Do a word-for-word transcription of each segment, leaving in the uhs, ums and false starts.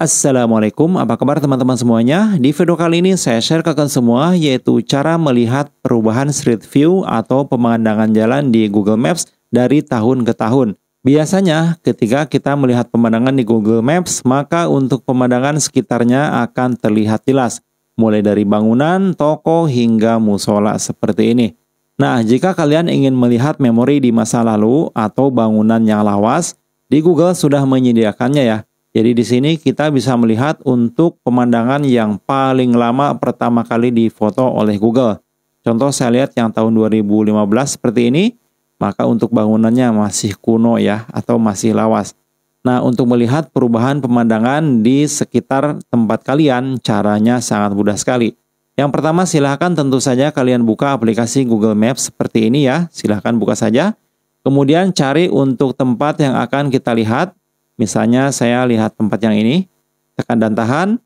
Assalamualaikum, apa kabar teman-teman semuanya? Di video kali ini saya share ke kalian semua yaitu cara melihat perubahan Street View atau pemandangan jalan di Google Maps dari tahun ke tahun. Biasanya ketika kita melihat pemandangan di Google Maps, maka untuk pemandangan sekitarnya akan terlihat jelas, mulai dari bangunan, toko, hingga musola seperti ini. Nah, jika kalian ingin melihat memori di masa lalu atau bangunan yang lawas, di Google sudah menyediakannya ya. Jadi di sini kita bisa melihat untuk pemandangan yang paling lama pertama kali difoto oleh Google. Contoh saya lihat yang tahun dua ribu lima belas seperti ini, maka untuk bangunannya masih kuno ya atau masih lawas. Nah, untuk melihat perubahan pemandangan di sekitar tempat kalian, caranya sangat mudah sekali. Yang pertama, silahkan tentu saja kalian buka aplikasi Google Maps seperti ini ya. Silahkan buka saja. Kemudian cari untuk tempat yang akan kita lihat. Misalnya saya lihat tempat yang ini, tekan dan tahan,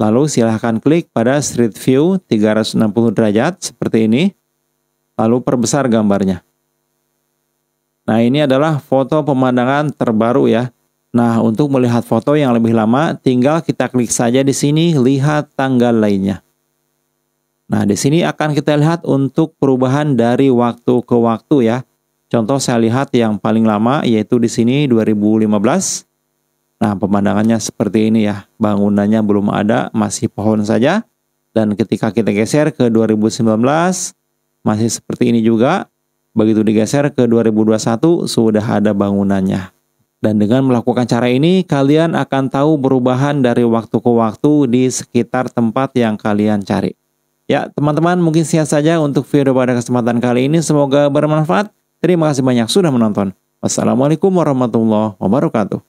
lalu silahkan klik pada Street View tiga ratus enam puluh derajat seperti ini, lalu perbesar gambarnya. Nah, ini adalah foto pemandangan terbaru ya. Nah, untuk melihat foto yang lebih lama, tinggal kita klik saja di sini, lihat tanggal lainnya. Nah, di sini akan kita lihat untuk perubahan dari waktu ke waktu ya. Contoh saya lihat yang paling lama yaitu di sini dua ribu lima belas. Nah, pemandangannya seperti ini ya, bangunannya belum ada, masih pohon saja. Dan ketika kita geser ke dua ribu sembilan belas, masih seperti ini juga. Begitu digeser ke dua ribu dua puluh satu, sudah ada bangunannya. Dan dengan melakukan cara ini, kalian akan tahu perubahan dari waktu ke waktu di sekitar tempat yang kalian cari. Ya, teman-teman, mungkin sekian saja untuk video pada kesempatan kali ini. Semoga bermanfaat. Terima kasih banyak sudah menonton. Wassalamualaikum warahmatullahi wabarakatuh.